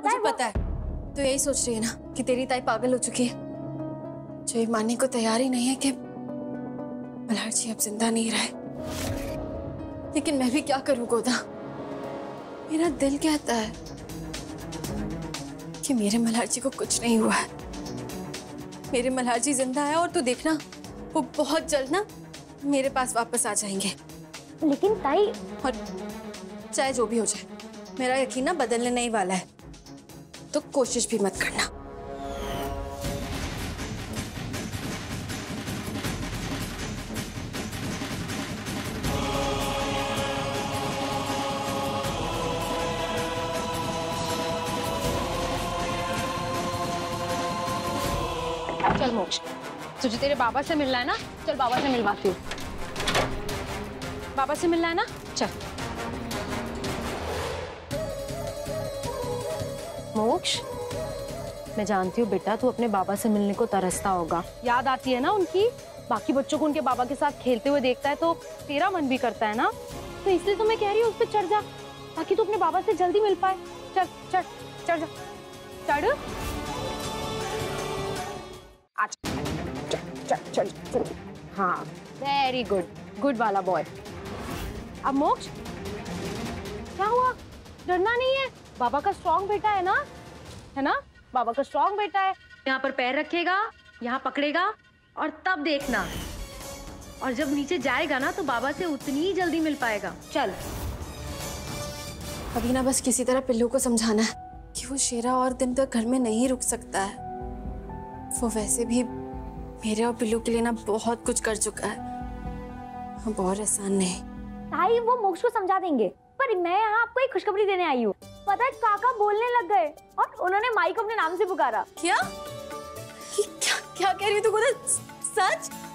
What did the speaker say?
पता है, पता है। तो यही सोच रही है ना कि तेरी ताई पागल हो चुकी है, जो ये मानने को तैयार ही नहीं है कि मल्हार जी अब जिंदा नहीं रहे। लेकिन मैं भी क्या करूं गोदा, मेरा दिल कहता है कि मेरे मल्हार जी को कुछ नहीं हुआ है। मेरे मल्हार जी जिंदा है और तू देखना वो बहुत जल्द ना मेरे पास वापस आ जाएंगे। लेकिन ताई, और चाहे जो भी हो जाए मेरा यकीन ना बदलने नहीं वाला है, तो कोशिश भी मत करना। चल मोक्ष, तुझे तेरे बाबा से मिलना है ना, चल बाबा से मिलवाती हूँ। बाबा से मिलना है ना, चल। मोक्ष, मैं जानती हूँ बेटा तू अपने बाबा से मिलने को तरसता होगा, याद आती है ना उनकी। बाकी बच्चों को उनके बाबा के साथ खेलते हुए देखता है तो तेरा मन भी करता है ना, तो इसलिए तो मैं कह रही हूँ उस पर चढ़ जा, ताकि तू अपने बाबा से जल्दी मिल पाए। चल चढ़, चढ़ जा, चढ़। चल चल, हाँ वेरी गुड, गुड वाला बॉय। अब मोक्ष, क्या हुआ, डरना नहीं है, बाबा का स्ट्रॉन्ग बेटा है ना, है ना, बाबा का स्ट्रॉन्ग बेटा है। यहाँ पर पैर रखेगा, यहाँ पकड़ेगा और तब देखना, और जब नीचे जाएगा ना तो बाबा से उतनी ही जल्दी मिल पाएगा। चल अभी ना बस किसी तरह पिल्लू को समझाना है कि वो शेरा और दिन तक घर में नहीं रुक सकता है। वो वैसे भी मेरे और पिल्लू के लिए ना बहुत कुछ कर चुका है, अब और आसान नहीं। ताई वो मोक्ष को समझा देंगे, पर मैं यहाँ आपको एक खुशखबरी देने आई हूँ। पता है काका बोलने लग गए और उन्होंने माई को अपने नाम से पुकारा। क्या क्या, क्या कह रही तू गोदा, सच?